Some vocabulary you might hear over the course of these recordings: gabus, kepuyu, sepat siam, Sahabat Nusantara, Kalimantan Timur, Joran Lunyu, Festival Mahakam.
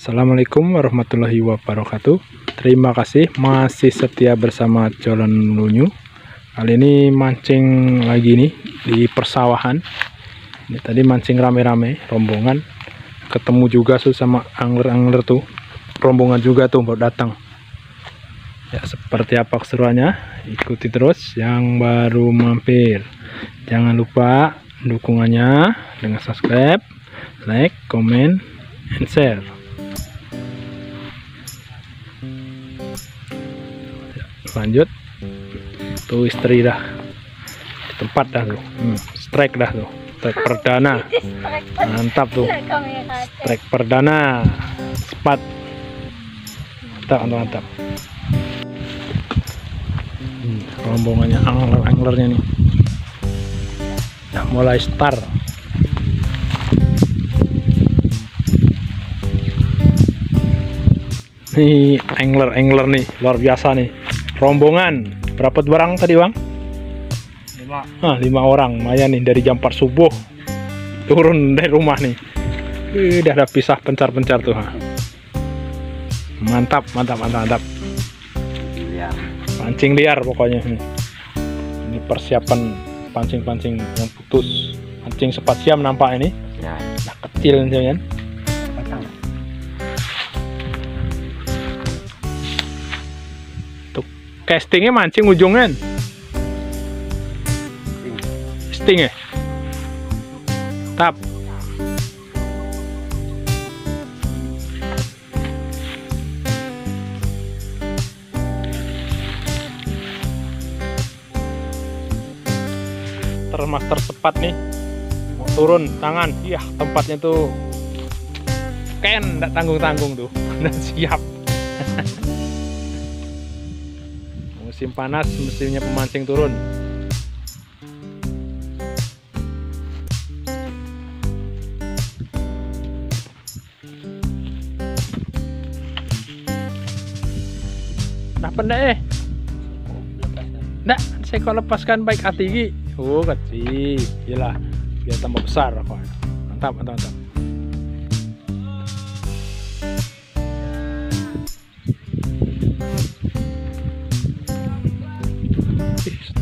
Assalamualaikum warahmatullahi wabarakatuh. Terima kasih masih setia bersama Joran Lunyu. Kali ini mancing lagi nih di persawahan. Ini tadi mancing rame-rame rombongan, ketemu juga sama angler-angler tuh, rombongan juga tuh baru datang. Ya, seperti apa keseruannya, ikuti terus. Yang baru mampir jangan lupa dukungannya dengan subscribe, like, comment, and share. Lanjut tuh, istri dah di tempat dah tuh. Strike dah tuh, strike perdana mantap tuh, strike perdana cepat, mantap. Rombongannya angler-anglernya nih udah mulai start. Nih angler-angler nih luar biasa nih. Rombongan berapa orang tadi, Bang? 5. Nah, 5 orang. Lumayan nih, dari jam 4 subuh turun dari rumah nih. Udah ada pisah pencar-pencar tuh. Mantap, mantap, mantap, mantap. Pancing liar pokoknya. Ini persiapan pancing-pancing yang putus. Pancing sepat siam nampak ini. Nah, kecil nih kan. Castingnya mancing ujungnya sting ya, tap termaster cepat nih, mau turun tangan. Iya, tempatnya tuh ken, nggak tanggung-tanggung tuh, udah siap. Musim panas, musimnya pemancing turun. Kenapa ndak ndak saya kalau lepaskan baik hati. Oh kecil, gila biar tambah besar kok. Mantap, mantap, mantap.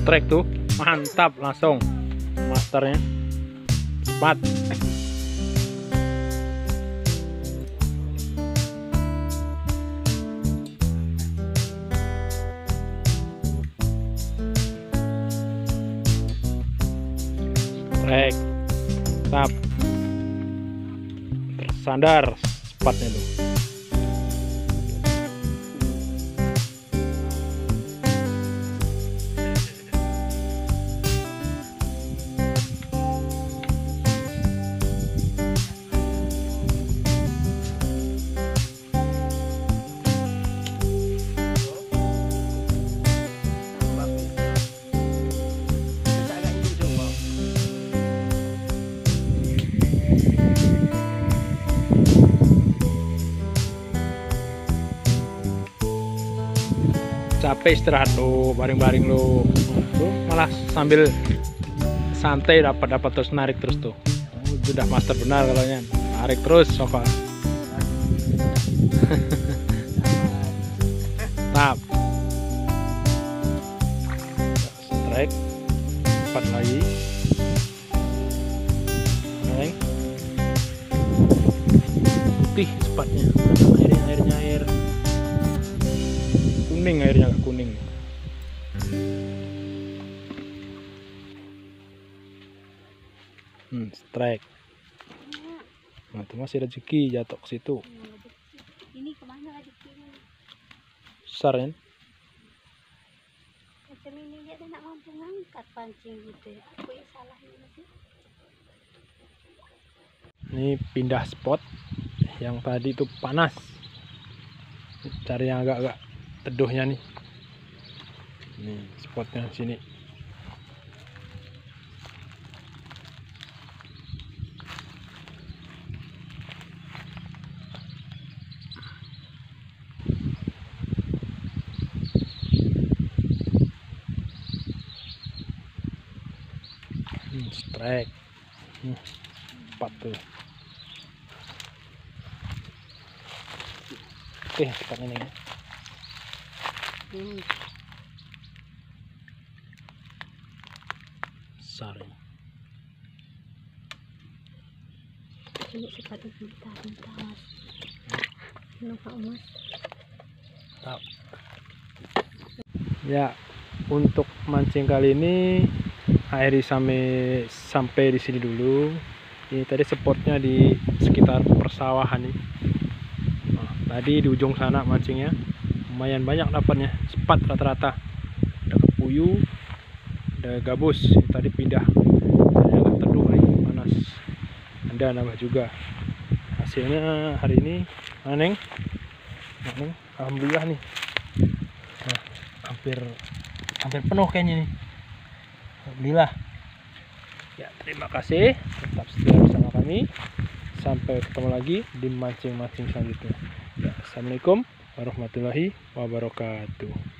Strike tuh mantap, langsung masternya cepat. Strike tap tersandar cepatnya tuh. Capek istirahat lo, baring-baring lo, malah sambil santai dapat terus narik terus tuh. Sudah master benar kalau nya, narik terus sofa. Tap, strike, cepat lagi, naik, putih cepatnya, airnya kuning, airnya agak kuning. Strike. Nah, itu masih rezeki jatuh ke situ. Ini kemana rezekinya? Besar kan? Macam ini dia tak mampu ngangkat pancing gitu. Aku yang salah ini. Ini pindah spot. Yang tadi itu panas. Cari yang agak-agak teduhnya nih. Nih spotnya sini. Strike. Cepat tuh. putih kan ini. Saring. Ini sepatu kita minta mas. Nampak mas. Tap. Ya, untuk mancing kali ini akhirnya sampai di sini dulu. Ini tadi spotnya di sekitar persawahan nih. Nah, tadi di ujung sana mancingnya lumayan banyak dapatnya, sepat rata-rata. Ada kepuyu, ada gabus. Ini tadi pindah, agak teduh nih, panas. Ada nambah juga. Hasilnya hari ini aneh. Alhamdulillah nih. Nah, hampir penuh kayaknya nih. Alhamdulillah. Ya, terima kasih, tetap setia bersama kami. Sampai ketemu lagi di mancing-mancing selanjutnya. Ya, assalamualaikum warahmatullahi wabarakatuh.